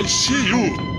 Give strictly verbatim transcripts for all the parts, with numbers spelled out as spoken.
I see you!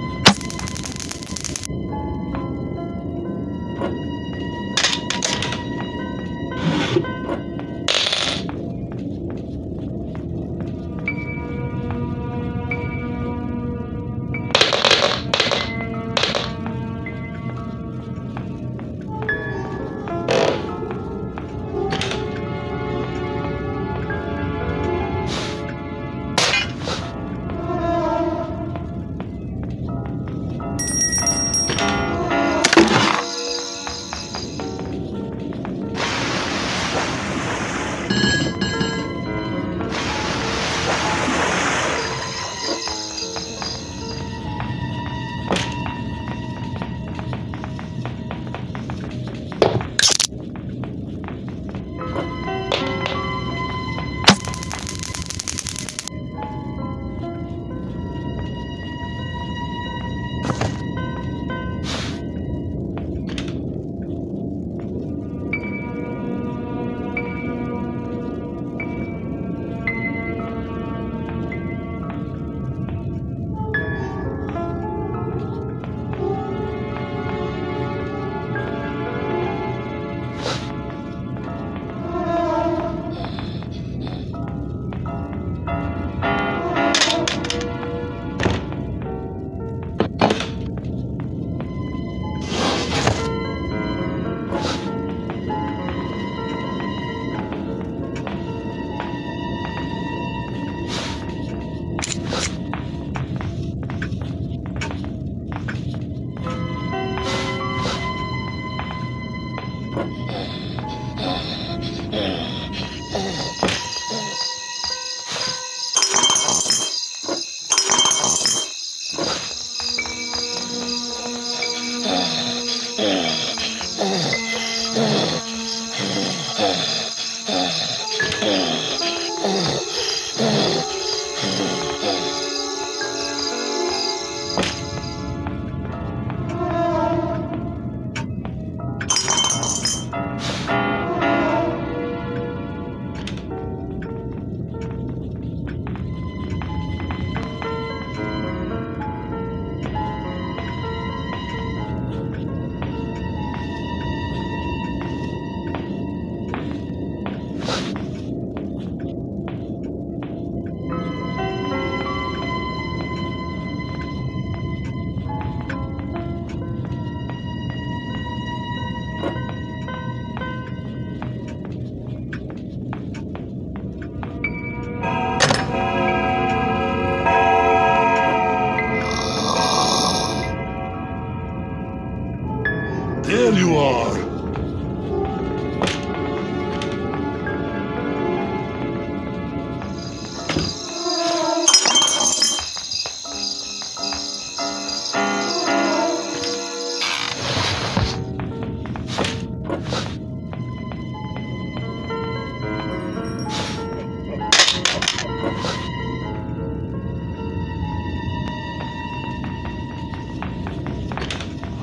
There you are!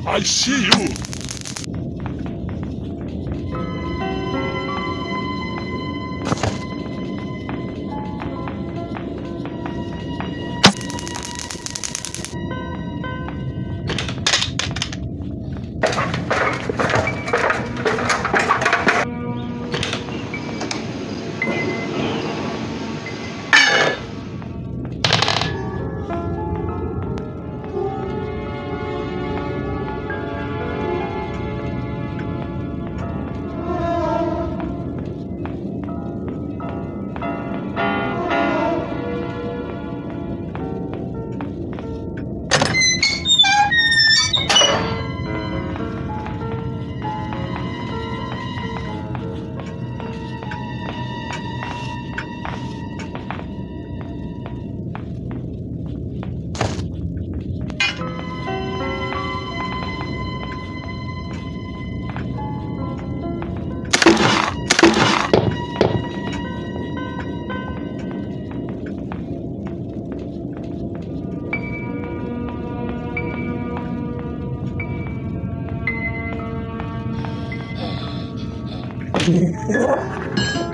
I see you! Yeah.